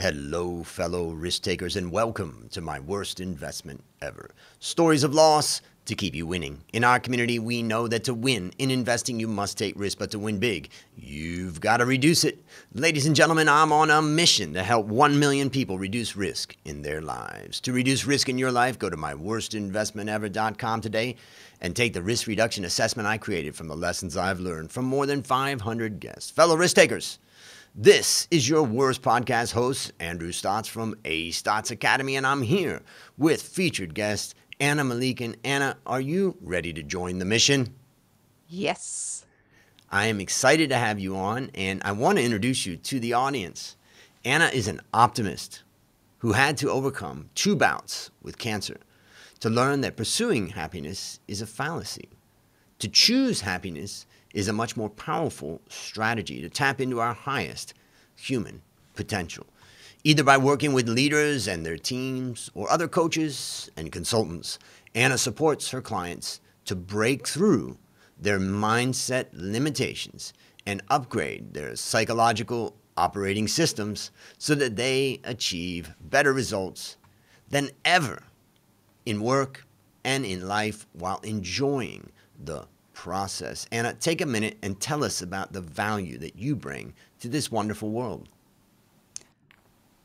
Hello, fellow risk takers, and welcome to My Worst Investment Ever. Stories of loss to keep you winning. In our community, we know that to win in investing, you must take risk, but to win big, you've got to reduce it. Ladies and gentlemen, I'm on a mission to help 1 million people reduce risk in their lives. To reduce risk in your life, go to myworstinvestmentever.com today and take the risk reduction assessment I created from the lessons I've learned from more than 500 guests. Fellow risk takers, this is your worst podcast host, Andrew Stotz from A. Stotz Academy, and I'm here with featured guest, Ana Melikian. Ana, are you ready to join the mission? Yes. I am excited to have you on, and I want to introduce you to the audience. Ana is an optimist who had to overcome 2 bouts with cancer to learn that pursuing happiness is a fallacy. To choose happiness is a much more powerful strategy to tap into our highest human potential, either by working with leaders and their teams or other coaches and consultants. Ana supports her clients to break through their mindset limitations and upgrade their psychological operating systems so that they achieve better results than ever in work and in life while enjoying the process. Ana, take a minute and tell us about the value that you bring to this wonderful world.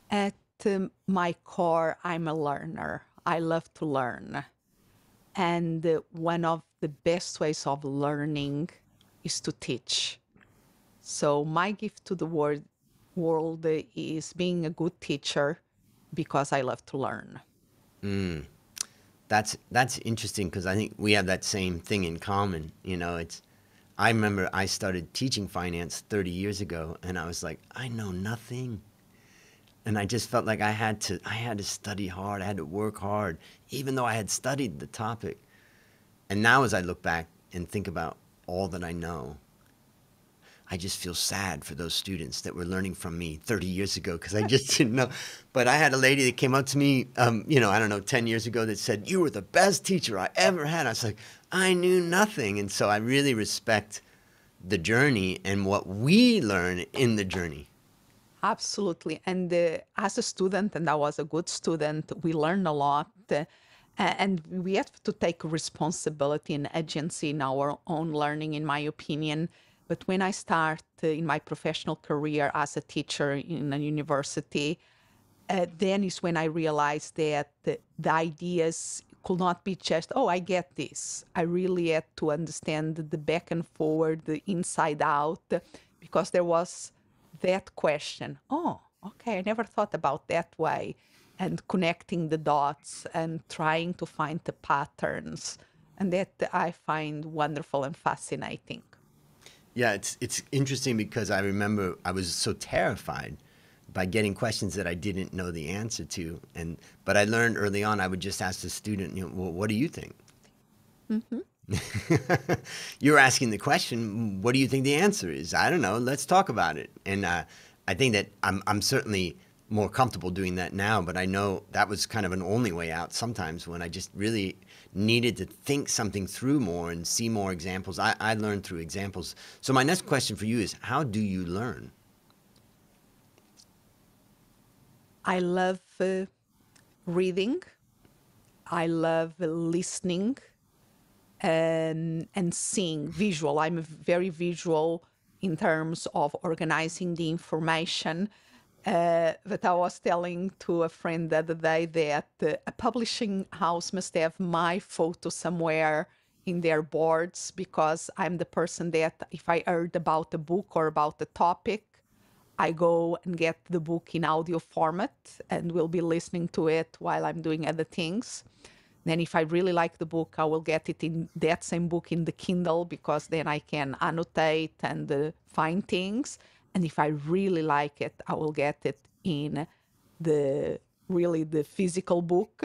At my core, I'm a learner. I love to learn. And one of the best ways of learning is to teach. So my gift to the world is being a good teacher because I love to learn. Mm. That's interesting, because I think we have that same thing in common. You know, I remember I started teaching finance 30 years ago, and I was like, I know nothing. And I just felt like I had to study hard. I had to work hard, even though I had studied the topic. And now as I look back and think about all that I know, I just feel sad for those students that were learning from me 30 years ago, because I just didn't know. But I had a lady that came up to me, you know, I don't know, 10 years ago, that said, you were the best teacher I ever had. I was like, I knew nothing. And so I really respect the journey and what we learn in the journey. Absolutely. And as a student, and I was a good student, we learned a lot. And we have to take responsibility and agency in our own learning, in my opinion. But when I start in my professional career as a teacher in a university, then is when I realized that the ideas could not be just, oh, I get this. I really had to understand the back and forward, the inside out, because there was that question. Oh, okay, I never thought about that way. And connecting the dots and trying to find the patterns. And that I find wonderful and fascinating. Yeah, it's interesting, because I remember I was so terrified by getting questions that I didn't know the answer to. But I learned early on, I would just ask the student, you know, well, what do you think? Mm-hmm. You're asking the question, what do you think the answer is? I don't know, let's talk about it. And I think that I'm certainly more comfortable doing that now, but I know that was kind of an only way out sometimes, when I just really needed to think something through more and see more examples. I learned through examples. So my next question for you is, how do you learn? I love reading. I love listening and seeing visual. I'm very visual in terms of organizing the information. But I was telling to a friend the other day that a publishing house must have my photo somewhere in their boards, because I'm the person that if I heard about a book or about a topic, I go and get the book in audio format and will be listening to it while I'm doing other things. Then if I really like the book, I will get it in that same book in the Kindle, because then I can annotate and find things. And if I really like it, I will get it in the physical book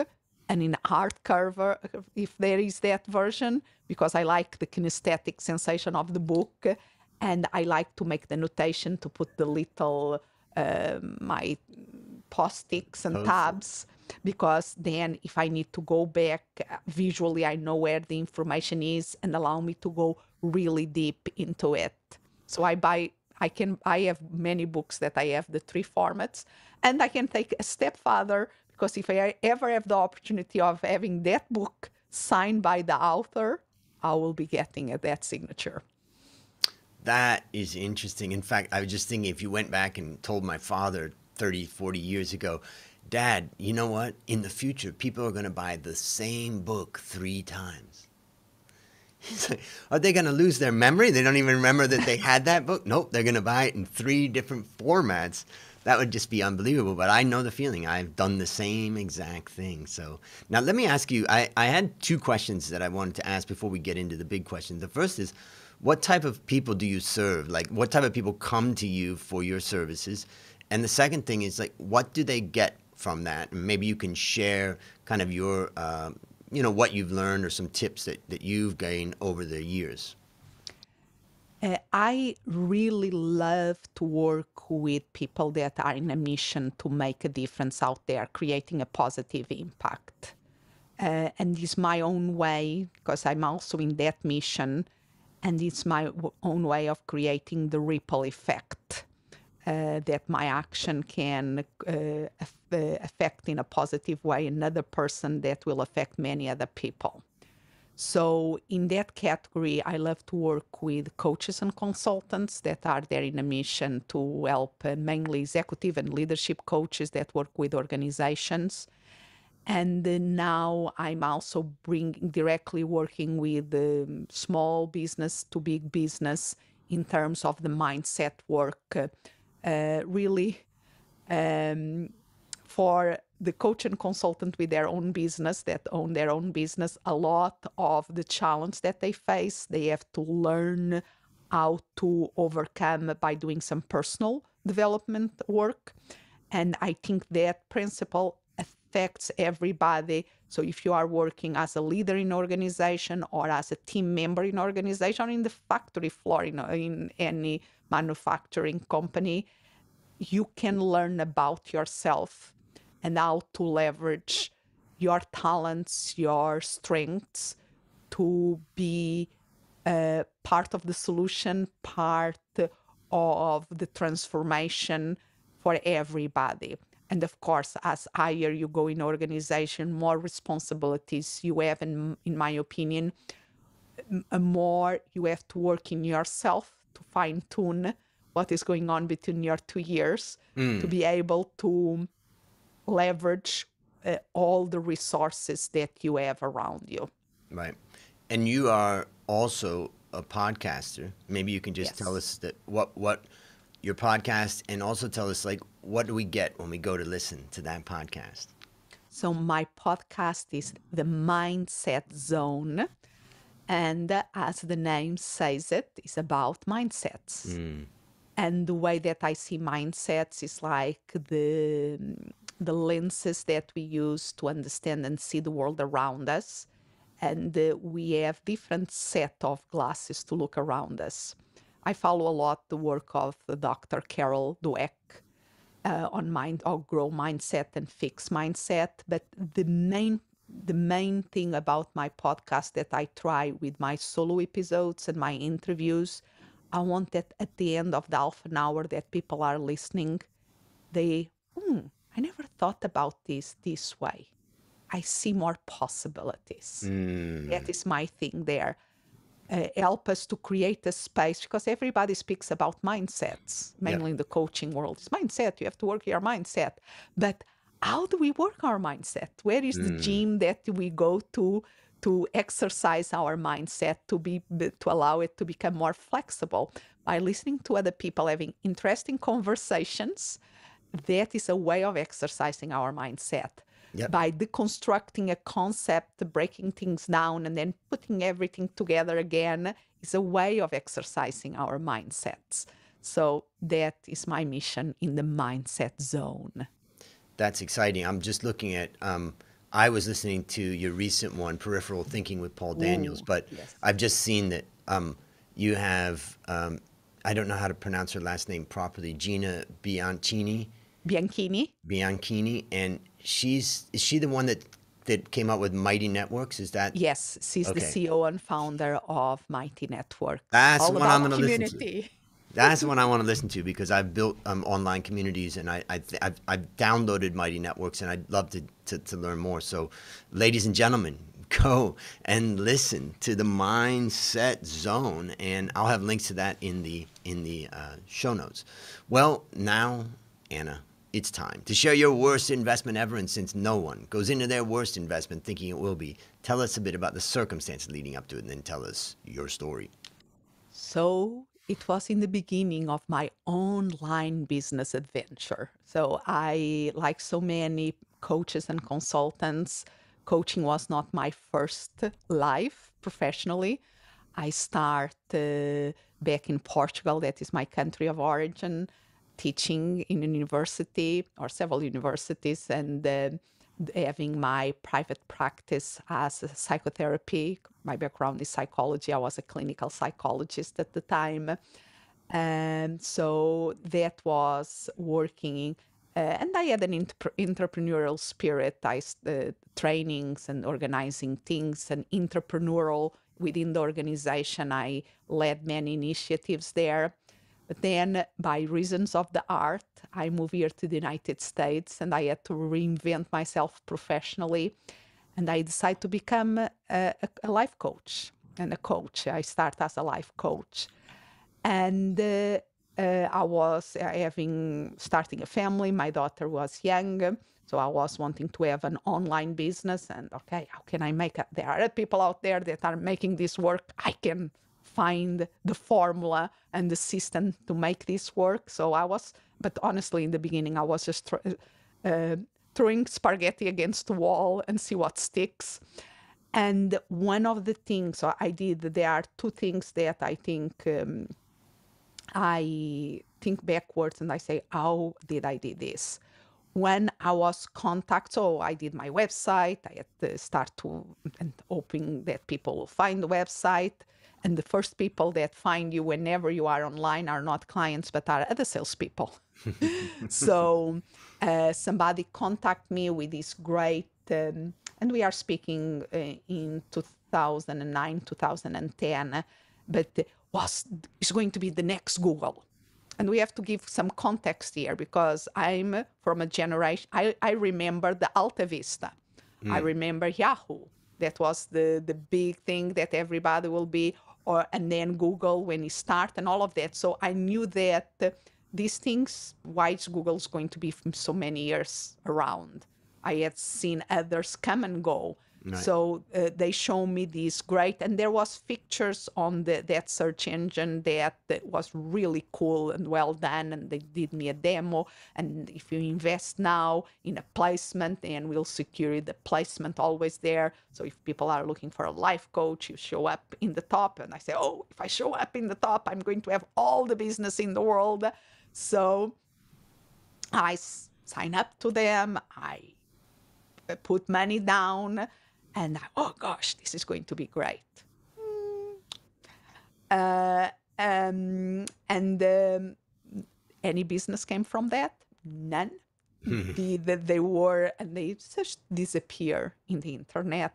and in hardcover, if there is that version, because I like the kinesthetic sensation of the book. And I like to make the notation, to put the little my post-its and tabs, because then if I need to go back visually, I know where the information is and allow me to go really deep into it. So I buy I have many books that I have the three formats, and I can take a step further, because if I ever have the opportunity of having that book signed by the author, I will be getting that signature. That is interesting. In fact, I was just thinking, if you went back and told my father 30, 40 years ago, Dad, you know what? In the future, people are going to buy the same book 3 times. He's like, are they going to lose their memory? They don't even remember that they had that book? Nope, they're going to buy it in 3 different formats. That would just be unbelievable. But I know the feeling. I've done the same exact thing. So now let me ask you, I had 2 questions that I wanted to ask before we get into the big questions. The first is, what type of people do you serve? Like, what type of people come to you for your services? And the second thing is, like, what do they get from that? And maybe you can share kind of your, you know, what you've learned or some tips that you've gained over the years. I really love to work with people that are in a mission to make a difference out there, creating a positive impact. And it's my own way, because I'm also in that mission, and it's my own way of creating the ripple effect that my action can affect in a positive way another person that will affect many other people. So in that category, I love to work with coaches and consultants that are there in a mission to help, mainly executive and leadership coaches that work with organizations. And now I'm also directly working with small business to big business in terms of the mindset work, really for the coach and consultant with their own business, that own their own business. A lot of the challenge that they face, they have to learn how to overcome by doing some personal development work. And I think that principle affects everybody. So if you are working as a leader in organization, or as a team member in organization, or in the factory floor in any manufacturing company, you can learn about yourself and how to leverage your talents, your strengths, to be part of the solution, part of the transformation for everybody. And of course, as higher you go in organization, more responsibilities you have, and in my opinion, more you have to work in yourself to fine tune what is going on between your 2 years, to be able to leverage all the resources that you have around you. Right. And you are also a podcaster. Maybe you can just tell us that what your podcast, and also tell us, like, what do we get when we go to listen to that podcast? So my podcast is The Mindset Zone. And as the name says it, it's about mindsets. And the way that I see mindsets is like the lenses that we use to understand and see the world around us. And we have different set of glasses to look around us. I follow a lot the work of Dr. Carol Dweck on grow mindset and fix mindset. But the main thing about my podcast that I try with my solo episodes and my interviews, I want that at the end of the half an hour that people are listening, they, I never thought about this way. I see more possibilities. That is my thing there. Help us to create a space, because everybody speaks about mindsets, mainly in the coaching world. It's mindset, you have to work your mindset. But how do we work our mindset? Where is the gym that we go to exercise our mindset, to allow it to become more flexible? By listening to other people having interesting conversations, that is a way of exercising our mindset. By deconstructing a concept, breaking things down, and then putting everything together again is a way of exercising our mindsets. So that is my mission in the Mindset Zone. That's exciting. I'm just looking at, I was listening to your recent one, Peripheral Thinking with Paul Daniels, but I've just seen that you have, I don't know how to pronounce her last name properly, Gina Bianchini. Bianchini, and is she the one that came up with Mighty Networks? Is that? Yes, she's the CEO and founder of Mighty Networks. That's the one I'm going to listen to. That's what I want to listen to, because I've built online communities, and I've downloaded Mighty Networks, and I'd love to learn more. So, ladies and gentlemen, go and listen to the Mindset Zone, and I'll have links to that in the show notes. Well, now, Ana, it's time to share your worst investment ever, and since no one goes into their worst investment thinking it will be, tell us a bit about the circumstances leading up to it, and then tell us your story. So it was in the beginning of my online business adventure. So I, like so many coaches and consultants, coaching was not my first life professionally. I started back in Portugal, that is my country of origin, teaching in a university or several universities, and having my private practice as a psychotherapy. My background is psychology. I was a clinical psychologist at the time. And so that was working. And I had an entrepreneurial spirit. I trainings and organizing things and entrepreneurial within the organization. I led many initiatives there. But then, by reasons of the art, I moved here to the United States, and I had to reinvent myself professionally. And I decided to become a life coach and a coach. I started as a life coach. And I was starting a family. My daughter was young. So I was wanting to have an online business. And okay, how can I make it? There are people out there that are making this work. I can find the formula and the system to make this work. So I was, but honestly, in the beginning, I was just throwing spaghetti against the wall and see what sticks. And one of the things I did, there are two things that I think backwards and I say, how did I do this? When I was contacted, so I did my website, I had to start to, and hoping that people will find the website. And the first people that find you whenever you are online are not clients, but are other salespeople. So somebody contacted me with this great, and we are speaking in 2009, 2010, but it's going to be the next Google. And we have to give some context here, because I'm from a generation, I remember the AltaVista. Mm. I remember Yahoo. That was the big thing that everybody will be, and then Google when it started and all of that. So I knew that these things, why is Google's going to be from so many years around? I had seen others come and go. Nice. So they showed me these great, and there was pictures on that search engine that was really cool and well done, and they did me a demo. And if you invest now in a placement, and we'll secure the placement always there. So if people are looking for a life coach, you show up in the top. And I say, oh, if I show up in the top, I'm going to have all the business in the world. So I sign up to them. I put money down. And oh gosh, this is going to be great. Any business came from that? None. They were, and they just disappear in the internet.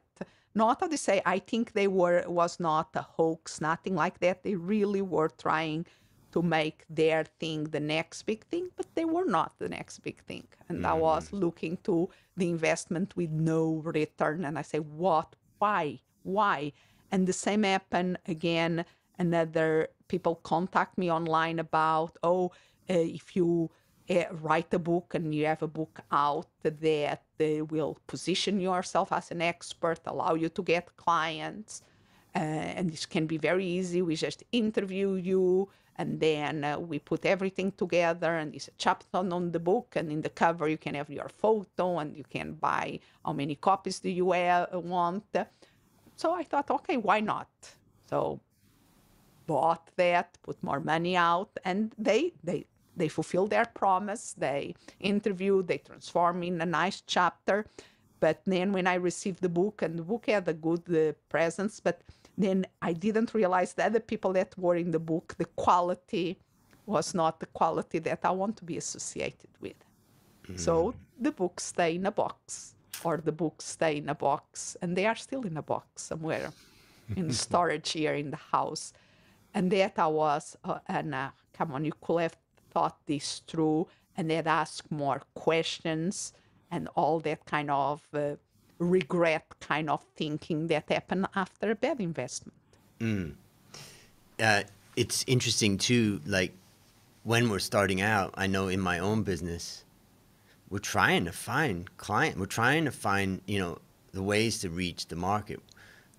Not that they say, I think they were, was not a hoax, nothing like that. They really were trying to make their thing the next big thing, but they were not the next big thing. And I was looking to the investment with no return. And I say, what, why? And the same happened again. Another people contact me online about, oh, if you write a book and you have a book out that they will position yourself as an expert, allow you to get clients. And this can be very easy. We just interview you. And then we put everything together, and it's a chapter on the book, and in the cover you can have your photo, and you can buy how many copies do you want. So I thought, okay, why not? So bought that, put more money out, and they fulfilled their promise. They interviewed, they transformed in a nice chapter. But then when I received the book, and the book had a good presence, but then I didn't realize that the people that were in the book, the quality was not the quality that I want to be associated with. So the books stay in a box, and they are still in a box somewhere in storage here in the house. And that I was, Ana, come on, you could have thought this through and then ask more questions and all that kind of regret kind of thinking that happened after a bad investment. Mm. It's interesting too, like when we're starting out, I know in my own business, we're trying to find client. We're trying to find, you know, the ways to reach the market.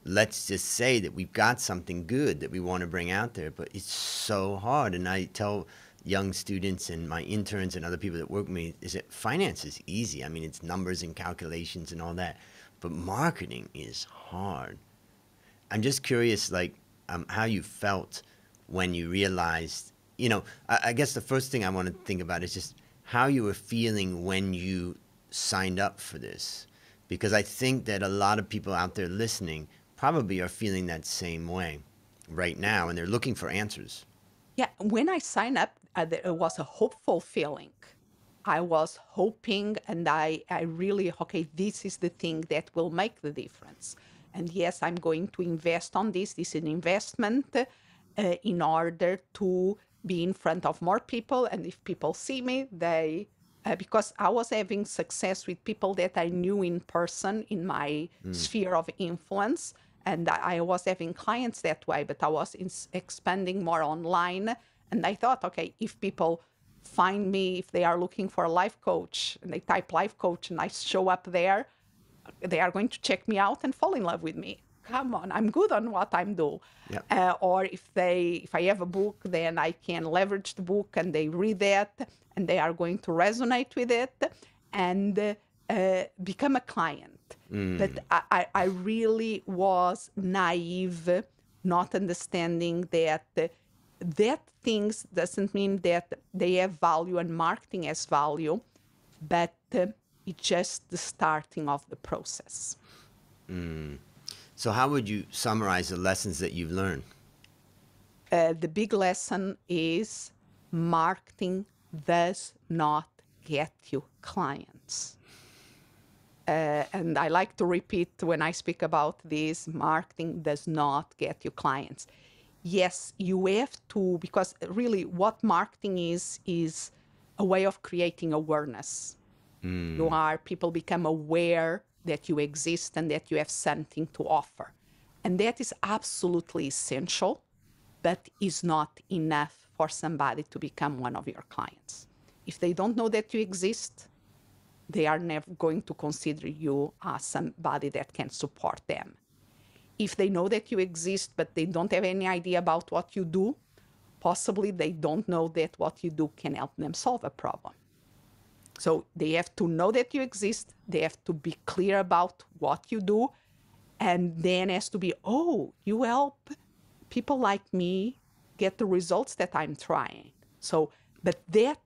Let's just say that we've got something good that we want to bring out there, but it's so hard. And I tell young students and my interns and other people that work with me is that finance is easy. I mean, it's numbers and calculations and all that, but marketing is hard. I'm just curious, like, how you felt when you realized, you know, I guess the first thing I want to think about is just how you were feeling when you signed up for this. Because I think that a lot of people out there listening probably are feeling that same way right now, and they're looking for answers. Yeah, when I signed up, it was a hopeful feeling. I was hoping, and I really, okay, this is the thing that will make the difference. And yes, I'm going to invest on this. This is an investment in order to be in front of more people. And if people see me, they, because I was having success with people that I knew in person in my sphere of influence. And I was having clients that way, but I was expanding more online. And I thought, okay, if people find me, if they are looking for a life coach and they type life coach and I show up there, they are going to check me out and fall in love with me. Come on, I'm good on what I'm doing. Yep. Or if I have a book, then I can leverage the book and they read that and they are going to resonate with it and become a client. Mm. But I really was naive, not understanding that that things doesn't mean that they have value and marketing has value, but it's just the starting of the process. Mm. So how would you summarize the lessons that you've learned? The big lesson is marketing does not get you clients. And I like to repeat when I speak about this, marketing does not get you clients. Yes, you have to, because really what marketing is a way of creating awareness. Mm. You are, people become aware that you exist and that you have something to offer. And that is absolutely essential, but is not enough for somebody to become one of your clients. If they don't know that you exist, they are never going to consider you as somebody that can support them. If they know that you exist, but they don't have any idea about what you do, possibly they don't know that what you do can help them solve a problem. So they have to know that you exist, they have to be clear about what you do, and then has to be, oh, you help people like me get the results that I'm trying. So, but that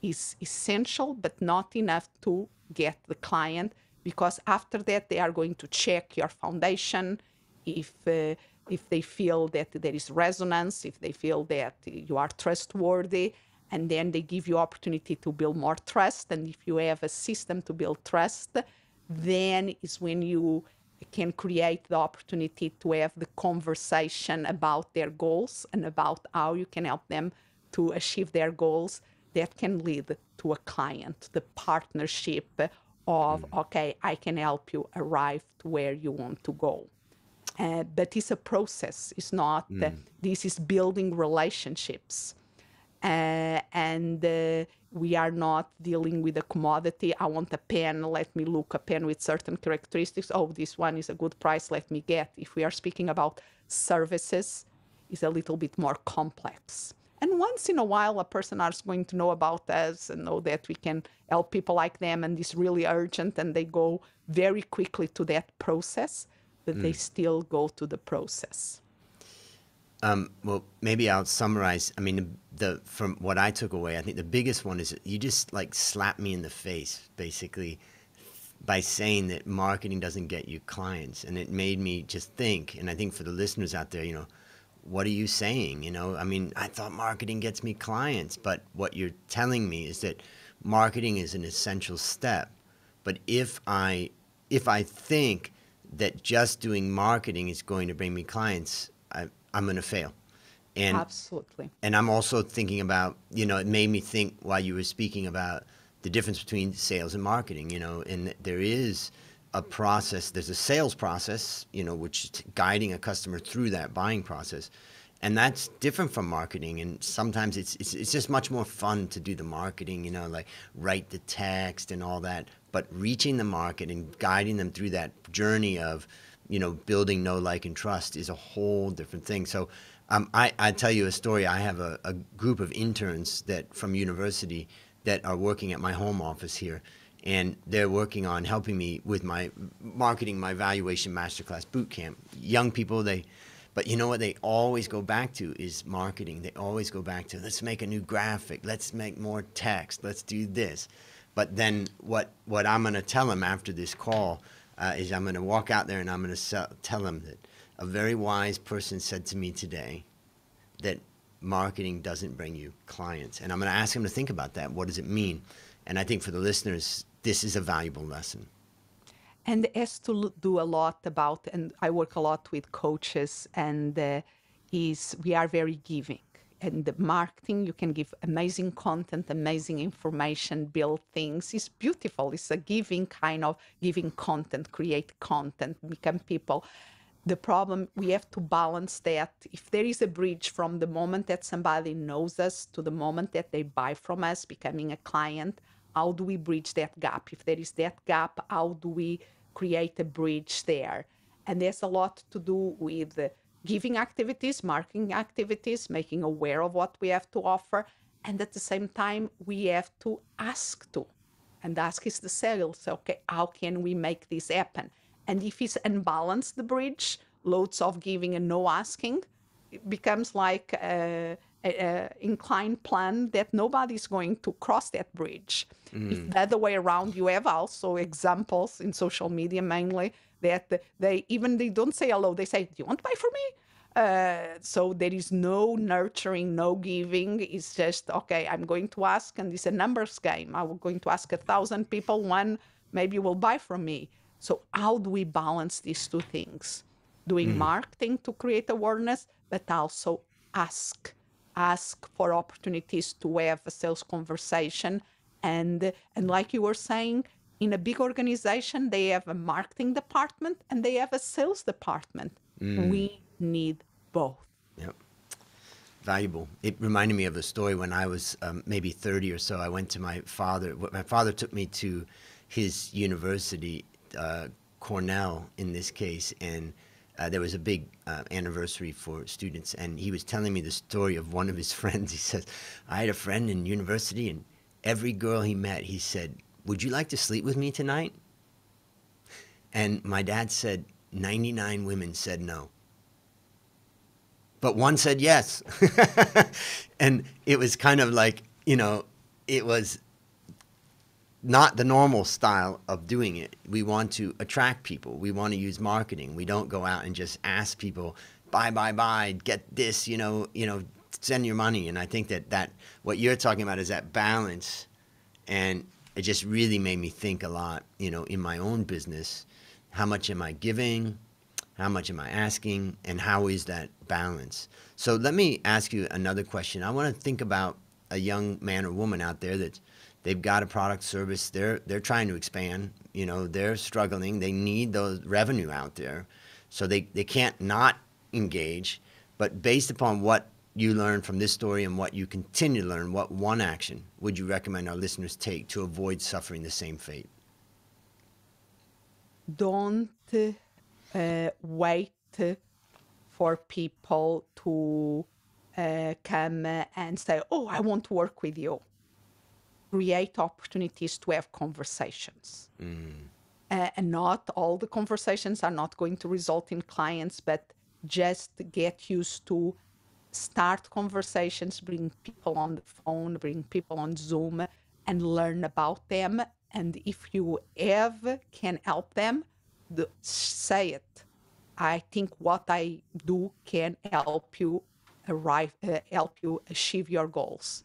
is essential, but not enough to get the client, because after that they are going to check your foundation if they feel that there is resonance, if they feel that you are trustworthy, and then they give you opportunity to build more trust. And if you have a system to build trust, then is when you can create the opportunity to have the conversation about their goals and about how you can help them to achieve their goals. That can lead to a client, the partnership of, okay, I can help you arrive to where you want to go. But it's a process. It's not, this is building relationships. We are not dealing with a commodity. I want a pen, let me look a pen with certain characteristics. Oh, this one is a good price, let me get. If we are speaking about services, it's a little bit more complex. And once in a while, a person is going to know about us and know that we can help people like them, and it's really urgent, and they go very quickly to that process, but they still go to the process. Well, maybe I'll summarize. I mean, the from what I took away, I think the biggest one is you just like slapped me in the face, basically, by saying that marketing doesn't get you clients. And it made me just think, and I think for the listeners out there, you know, what are you saying? You know, I mean, I thought marketing gets me clients, but what you're telling me is that marketing is an essential step. But if I think that just doing marketing is going to bring me clients, I'm going to fail. And, absolutely. And I'm also thinking about, you know, it made me think while you were speaking about the difference between sales and marketing, you know, and there is a process, there's a sales process, you know, which is guiding a customer through that buying process. And that's different from marketing, and sometimes it's just much more fun to do the marketing, you know, like write the text and all that. But reaching the market and guiding them through that journey of, you know, building know, like, and trust is a whole different thing. So I tell you a story. I have a group of interns that from university that are working at my home office here, and they're working on helping me with my marketing, my valuation masterclass bootcamp. Young people, they. But you know what they always go back to is marketing. They always go back to, let's make a new graphic, let's make more text, let's do this. But then what I'm going to tell them after this call is I'm going to walk out there and I'm going to tell them that a very wise person said to me today that marketing doesn't bring you clients. And I'm going to ask them to think about that. What does it mean? And I think for the listeners, this is a valuable lesson. And has to do a lot about, and I work a lot with coaches, and we are very giving. And the marketing, you can give amazing content, amazing information, build things. It's beautiful. It's a giving kind of giving content, create content, become people. The problem, we have to balance that. If there is a bridge from the moment that somebody knows us to the moment that they buy from us, becoming a client, how do we bridge that gap? If there is that gap, how do we create a bridge there? And there's a lot to do with giving activities, marketing activities, making aware of what we have to offer. And at the same time, we have to ask to. And ask is the sales. Okay, how can we make this happen? And if it's unbalanced, the bridge, loads of giving and no asking, it becomes like an inclined plan that nobody's going to cross that bridge. Mm. If the other way around, you have also examples in social media mainly that they don't say hello, they say, do you want to buy for me? So there is no nurturing, no giving. It's just, okay, I'm going to ask, and it's a numbers game. I'm going to ask 1,000 people, one maybe will buy from me. So how do we balance these two things? Doing marketing to create awareness, but also ask for opportunities to have a sales conversation. And like you were saying, in a big organization, they have a marketing department and they have a sales department. Mm. We need both. Yep. Valuable. It reminded me of a story when I was maybe 30 or so. I went to my father. My father took me to his university, Cornell in this case, and there was a big anniversary for students, and he was telling me the story of one of his friends. He says, I had a friend in university, and every girl he met, he said, would you like to sleep with me tonight? And my dad said, 99 women said no. But one said yes. And it was kind of like, you know, it was not the normal style of doing it. We want to attract people. We want to use marketing. We don't go out and just ask people, buy, buy, buy, get this, you know, send your money. And I think that what you're talking about is that balance. And it just really made me think a lot, you know, in my own business, how much am I giving? How much am I asking? And how is that balance? So let me ask you another question. I want to think about a young man or woman out there that they've got a product service. They're trying to expand. You know, they're struggling. They need those revenue out there, so they can't not engage. But based upon what you learned from this story and what you continue to learn, what one action would you recommend our listeners take to avoid suffering the same fate? Don't wait for people to come and say, "Oh, I want to work with you." Create opportunities to have conversations. Mm. And not all the conversations are not going to result in clients, but just get used to start conversations, bring people on the phone, bring people on Zoom, and learn about them. And if you ever can help them, say it. I think what I do can help you arrive, help you achieve your goals.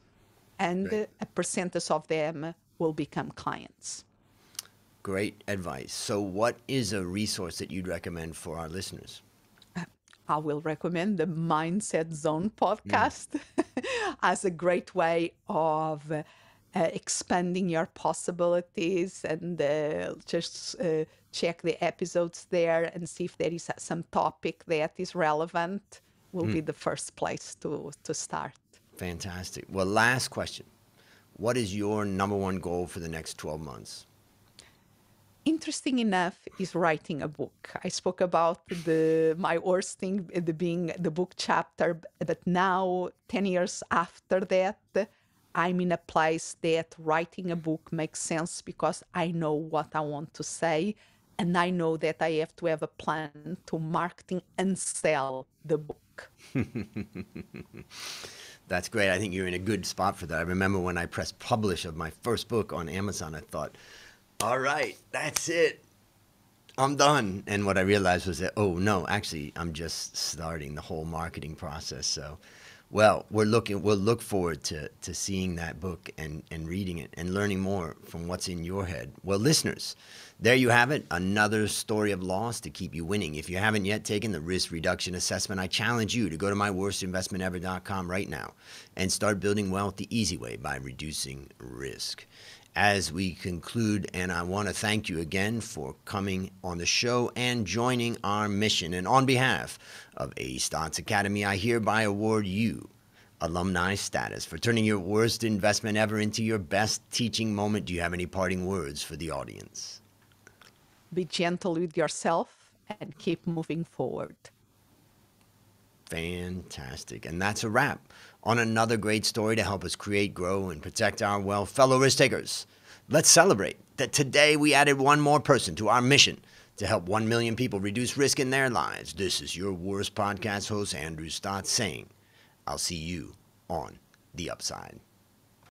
And great. A percentage of them will become clients. Great advice. So what is a resource that you'd recommend for our listeners? I will recommend the Mindset Zone podcast as a great way of expanding your possibilities, and just check the episodes there and see if there is some topic that is relevant. Will be the first place to start. Fantastic. Well, last question. What is your number one goal for the next 12 months? Interesting enough, is writing a book. I spoke about my worst thing, being the book chapter, but now 10 years after that, I'm in a place that writing a book makes sense because I know what I want to say, and I know that I have to have a plan to marketing and sell the book. That's great. I think you're in a good spot for that. I remember when I pressed publish of my first book on Amazon, I thought, all right, that's it. I'm done. And what I realized was that, oh, no, actually, I'm just starting the whole marketing process. So, well, we'll look forward to seeing that book and reading it and learning more from what's in your head. Well, listeners, there you have it. Another story of loss to keep you winning. If you haven't yet taken the risk reduction assessment, I challenge you to go to myworstinvestmentever.com right now and start building wealth the easy way by reducing risk. As we conclude, and I want to thank you again for coming on the show and joining our mission. And on behalf of A. Stotz Academy, I hereby award you alumni status for turning your worst investment ever into your best teaching moment. Do you have any parting words for the audience? Be gentle with yourself and keep moving forward. Fantastic. And that's a wrap on another great story to help us create, grow, and protect our wealth. Fellow risk takers, let's celebrate that today we added one more person to our mission to help 1 million people reduce risk in their lives. This is your worst podcast host, Andrew Stotz, saying, I'll see you on the upside.